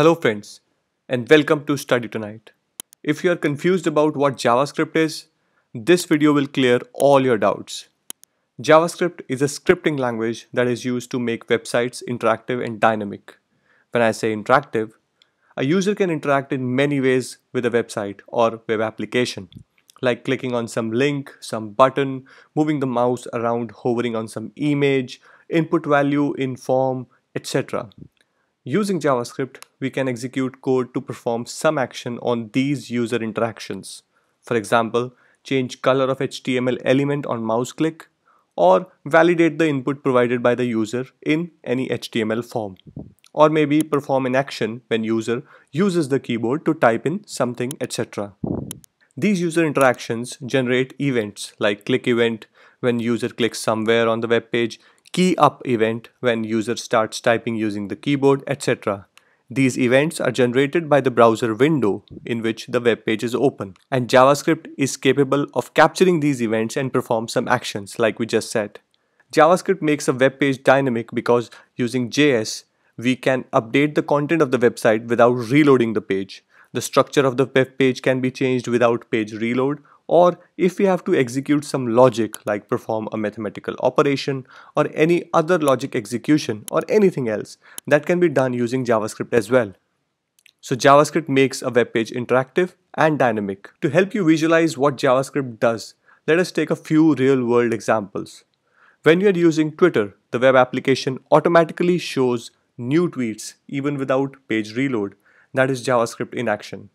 Hello friends, and welcome to StudyTonight. If you are confused about what JavaScript is, this video will clear all your doubts. JavaScript is a scripting language that is used to make websites interactive and dynamic. When I say interactive, a user can interact in many ways with a website or web application, like clicking on some link, some button, moving the mouse around, hovering on some image, input value in form, etc. Using JavaScript, we can execute code to perform some action on these user interactions. For example, change color of HTML element on mouse click or validate the input provided by the user in any HTML form. Or maybe perform an action when user uses the keyboard to type in something, etc. These user interactions generate events like click event when user clicks somewhere on the web page, key up event when user starts typing using the keyboard, etc. These events are generated by the browser window in which the web page is open, and JavaScript is capable of capturing these events and perform some actions like we just said. JavaScript makes a web page dynamic because using JS, we can update the content of the website without reloading the page. The structure of the web page can be changed without page reload, or if we have to execute some logic like perform a mathematical operation or any other logic execution or anything else, that can be done using JavaScript as well. So JavaScript makes a web page interactive and dynamic. To help you visualize what JavaScript does, let us take a few real-world examples. When you are using Twitter, the web application automatically shows new tweets even without page reload. That is JavaScript in action.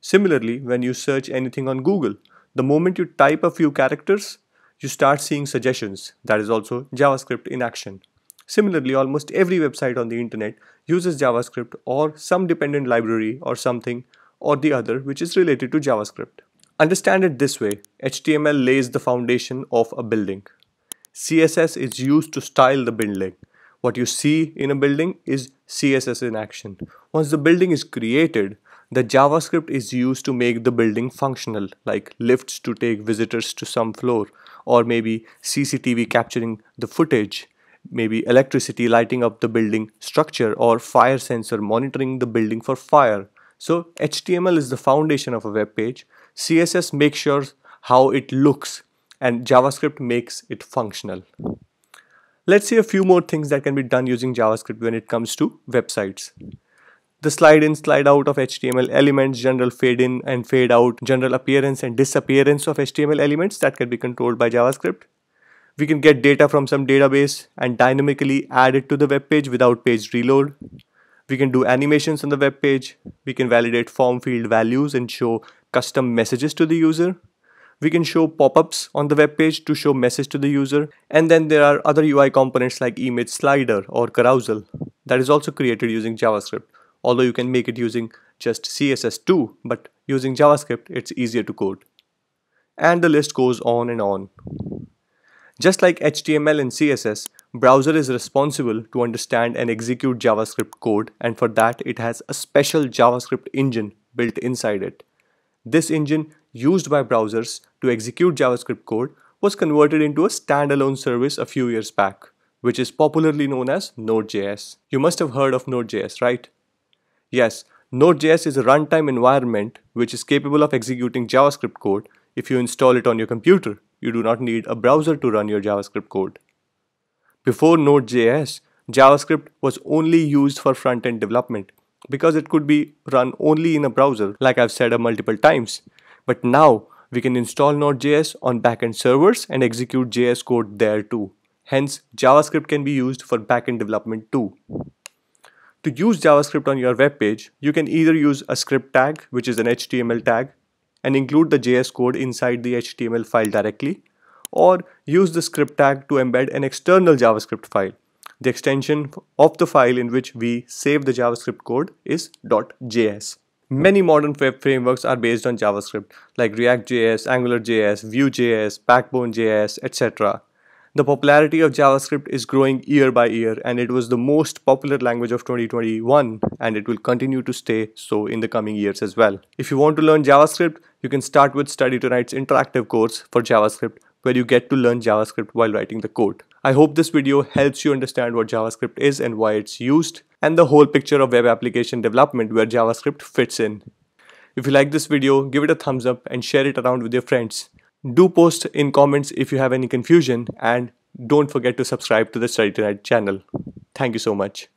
Similarly, when you search anything on Google, the moment you type a few characters, you start seeing suggestions. That is also JavaScript in action. Similarly, almost every website on the internet uses JavaScript or some dependent library or something or the other which is related to JavaScript. Understand it this way: HTML lays the foundation of a building. CSS is used to style the building. What you see in a building is CSS in action. Once the building is created, the JavaScript is used to make the building functional, like lifts to take visitors to some floor, or maybe CCTV capturing the footage, maybe electricity lighting up the building structure, or fire sensor monitoring the building for fire. So HTML is the foundation of a web page, CSS makes sure how it looks, and JavaScript makes it functional. Let's see a few more things that can be done using JavaScript when it comes to websites. The slide in, slide out of HTML elements, general fade in and fade out, general appearance and disappearance of HTML elements, that can be controlled by JavaScript. We can get data from some database and dynamically add it to the web page without page reload. We can do animations on the web page. We can validate form field values and show custom messages to the user. We can show pop-ups on the web page to show message to the user. And then there are other UI components like image slider or carousel that is also created using JavaScript. Although you can make it using just CSS too, but using JavaScript, it's easier to code. And the list goes on and on. Just like HTML and CSS, browser is responsible to understand and execute JavaScript code, and for that it has a special JavaScript engine built inside it. This engine, used by browsers to execute JavaScript code, was converted into a standalone service a few years back, which is popularly known as Node.js. You must have heard of Node.js, right? Yes, Node.js is a runtime environment which is capable of executing JavaScript code. If you install it on your computer, you do not need a browser to run your JavaScript code. Before Node.js, JavaScript was only used for front-end development because it could be run only in a browser, like I've said multiple times. But now we can install Node.js on back-end servers and execute JS code there too. Hence, JavaScript can be used for back-end development too. To use JavaScript on your web page, you can either use a script tag, which is an HTML tag, and include the JS code inside the HTML file directly, or use the script tag to embed an external JavaScript file. The extension of the file in which we save the JavaScript code is .js. Many modern web frameworks are based on JavaScript, like React.js, Angular.js, Vue.js, Backbone.js, etc. The popularity of JavaScript is growing year by year, and it was the most popular language of 2021, and it will continue to stay so in the coming years as well. If you want to learn JavaScript, you can start with StudyTonight's interactive course for JavaScript, where you get to learn JavaScript while writing the code. I hope this video helps you understand what JavaScript is and why it's used. and the whole picture of web application development where JavaScript fits in. If you like this video, give it a thumbs up and share it around with your friends. Do post in comments if you have any confusion, and don't forget to subscribe to the StudyTonight channel. Thank you so much.